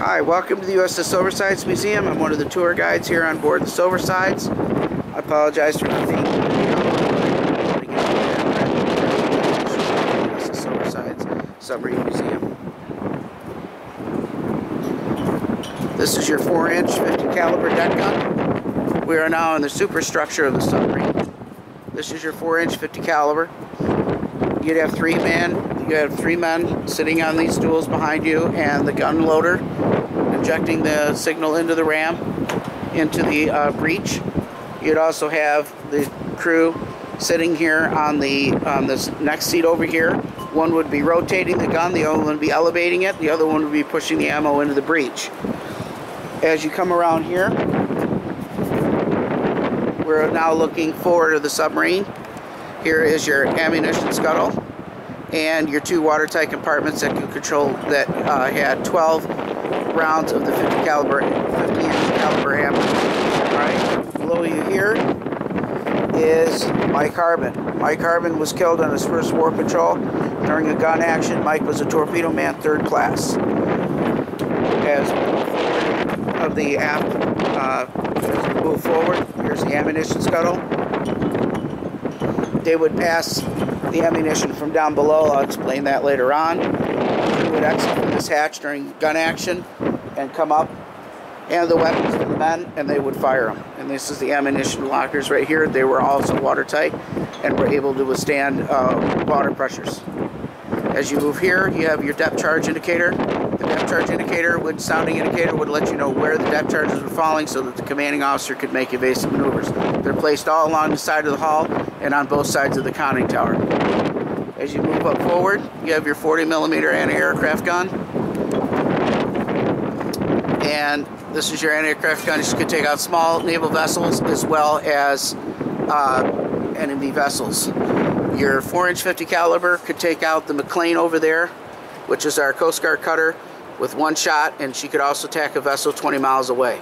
Hi, welcome to the USS Silversides Museum. I'm one of the tour guides here on board the Silversides. I apologize for not being USS Silversides Submarine Museum. This is your 4-inch 50 caliber deck gun. We are now in the superstructure of the submarine. This is your 4-inch 50 caliber. You have three men sitting on these stools behind you, and the gun loader injecting the signal into the ram, into the breech. You'd also have the crew sitting here on this next seat over here. One would be rotating the gun, the other one would be elevating it, the other one would be pushing the ammo into the breech. As you come around here, we're now looking forward to the submarine. Here is your ammunition scuttle and your two watertight compartments that could control, that had 12 rounds of the 50 inch caliber ammo. All right, below you here is Mike Harbin. Mike Harbin was killed on his first war patrol during a gun action. Mike was a torpedo man, 3rd class. As we move forward, here's the ammunition scuttle. They would pass the ammunition from down below. I'll explain that later on. We would exit from this hatch during gun action and come up, and the weapons to the men, and they would fire them. And this is the ammunition lockers right here. They were also watertight and were able to withstand water pressures. As you move here, you have your depth charge indicator. The depth charge indicator, with sounding indicator, would let you know where the depth charges were falling so that the commanding officer could make evasive maneuvers. They're placed all along the side of the hull and on both sides of the conning tower. As you move up forward, you have your 40mm anti-aircraft gun. And this is your anti-aircraft gun. It could take out small naval vessels as well as enemy vessels. Your 4-inch 50 caliber could take out the McLean over there, which is our Coast Guard cutter, with one shot, and she could also attack a vessel 20 miles away.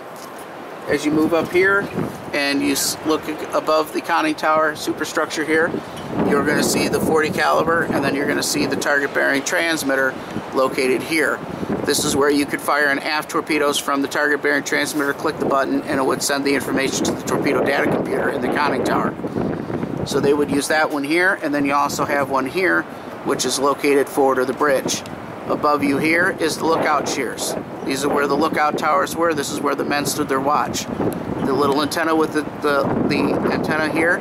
As you move up here, and you look above the conning tower superstructure here, you're going to see the 40 caliber, and then you're going to see the target bearing transmitter located here. This is where you could fire in aft torpedoes from the target bearing transmitter, click the button, and it would send the information to the torpedo data computer in the conning tower. So they would use that one here, and then you also have one here, which is located forward of the bridge. Above you here is the lookout shears. These are where the lookout towers were. This is where the men stood their watch. The little antenna with the antenna here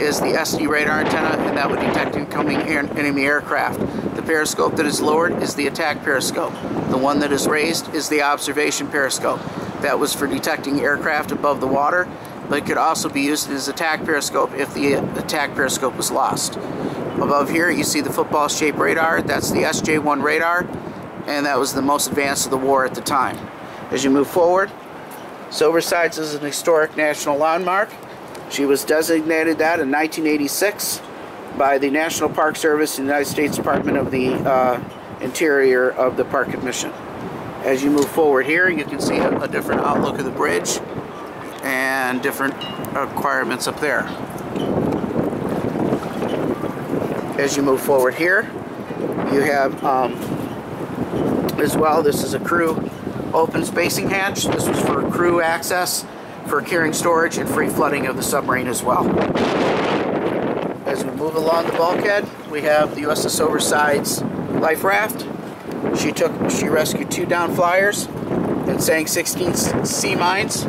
is the SD radar antenna, and that would detect incoming enemy aircraft. The periscope that is lowered is the attack periscope. The one that is raised is the observation periscope. That was for detecting aircraft above the water, but it could also be used as attack periscope if the attack periscope was lost. Above here you see the football shaped radar. That's the SJ-1 radar, and that was the most advanced of the war at the time. As you move forward, Silversides is an historic national landmark. She was designated that in 1986 by the National Park Service and the United States Department of the Interior of the Park Commission. As you move forward here, you can see a different outlook of the bridge and different requirements up there. As you move forward here, you have as well, this is a crew open spacing hatch. This was for crew access, for carrying storage, and free flooding of the submarine as well. As we move along the bulkhead, we have the USS Silversides life raft. She rescued 2 down flyers and sank 16 sea mines.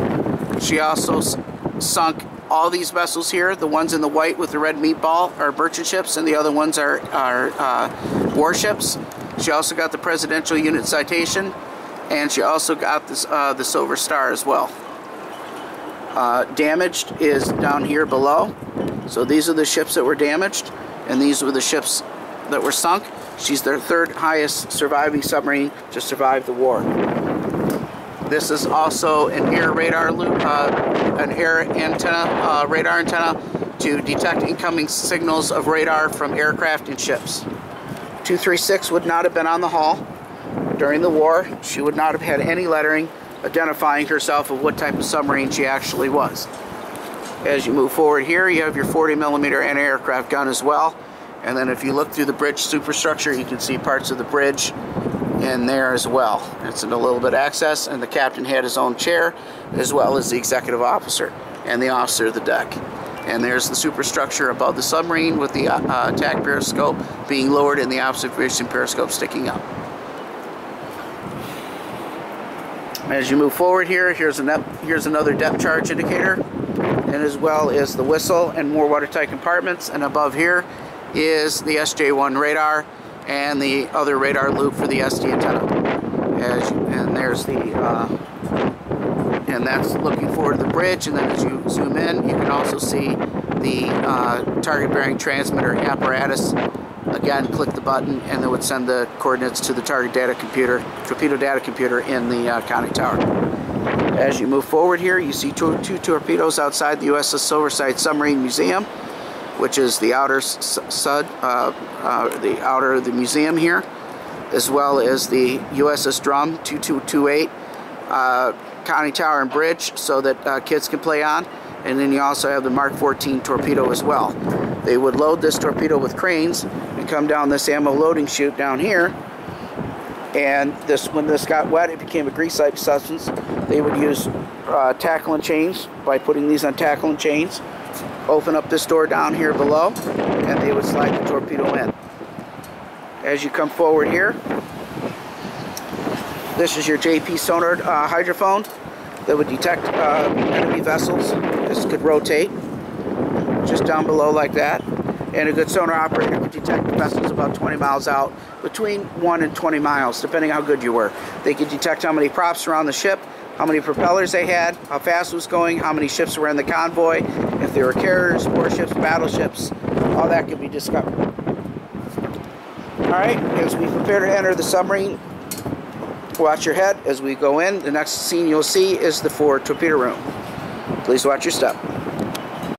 She also sunk all these vessels here. The ones in the white with the red meatball are merchant ships, and the other ones are warships. She also got the Presidential Unit Citation, and she also got this, the Silver Star as well. Damaged is down here below. So these are the ships that were damaged, and these were the ships that were sunk. She's their 3rd highest surviving submarine to survive the war. This is also an air radar loop, an air antenna, radar antenna to detect incoming signals of radar from aircraft and ships. 236 would not have been on the hull during the war. She would not have had any lettering identifying herself of what type of submarine she actually was. As you move forward here, you have your 40mm anti-aircraft gun as well. And then if you look through the bridge superstructure, you can see parts of the bridge in there as well. It's in a little bit of access, and the captain had his own chair, as well as the executive officer and the officer of the deck. And there's the superstructure above the submarine with the attack periscope being lowered and the observation periscope sticking up. As you move forward here, here's another depth charge indicator, and as well as the whistle and more watertight compartments. And above here is the SJ-1 radar and the other radar loop for the SD antenna. And that's looking forward to the bridge. And then as you zoom in, you can also see the target bearing transmitter apparatus. Again, click the button and it would send the coordinates to the target data computer, torpedo data computer in the conning tower. As you move forward here, you see two torpedoes outside the USS Silversides Submarine Museum, which is the outer sud, the outer of the museum here, as well as the USS Drum 2228 conning tower and bridge, so that kids can play on. And then you also have the Mark 14 torpedo as well. They would load this torpedo with cranes and come down this ammo loading chute down here, and this, when this got wet, it became a grease-like substance. They would use tackle and chains by putting these on tackle and chains, open up this door down here below, and they would slide the torpedo in. As you come forward here, this is your JP sonar hydrophone that would detect enemy vessels. This could rotate just down below like that, and a good sonar operator could detect vessels about 20 miles out, between 1 and 20 miles, depending how good you were. They could detect how many props were on the ship, how many propellers they had, how fast it was going, how many ships were in the convoy, if there were carriers, warships, battleships, all that could be discovered. Alright, as we prepare to enter the submarine, watch your head as we go in. The next scene you'll see is the forward torpedo room. Please watch your step.